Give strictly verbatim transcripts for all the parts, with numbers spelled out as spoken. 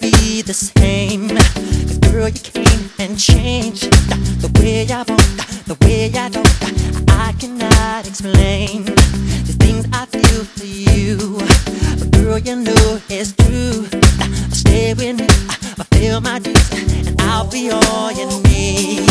Be the same, 'cause girl, you came and changed the way I want, the way I don't. I cannot explain the things I feel for you, but girl, you know it's true. I'll stay with you, I'll fill my dues, and I'll be all you need.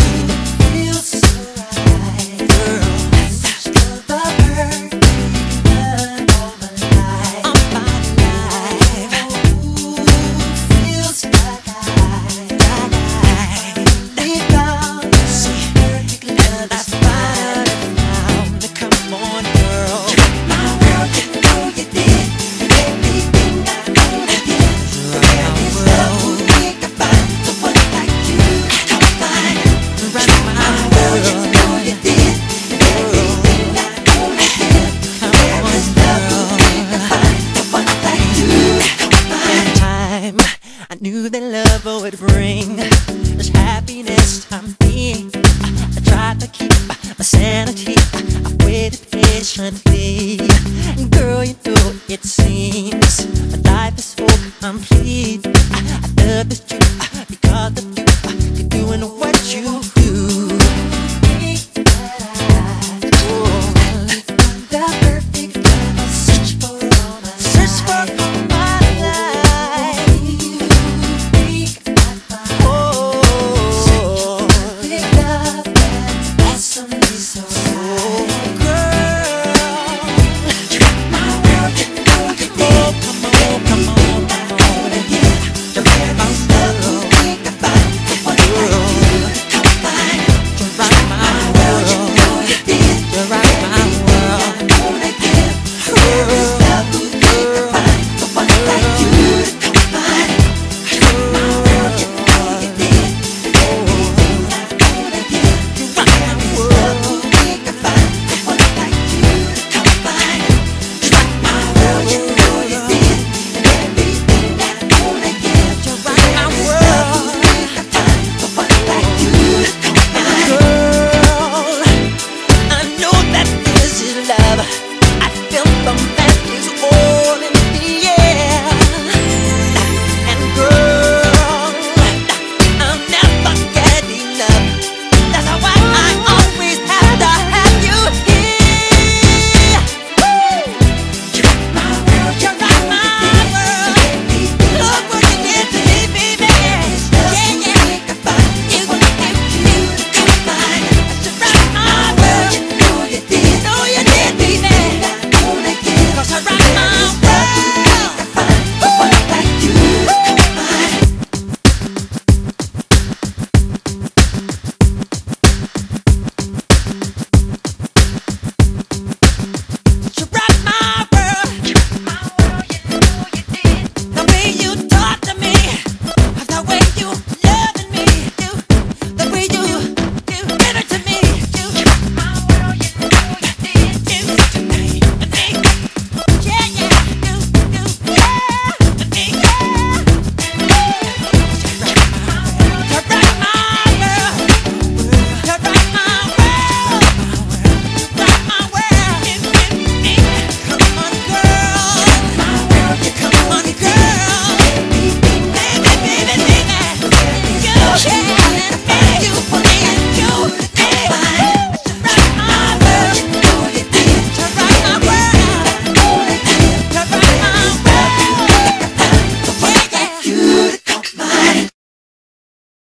Knew that love would bring this happiness I'm being. I, I tried to keep my sanity. I waited patiently.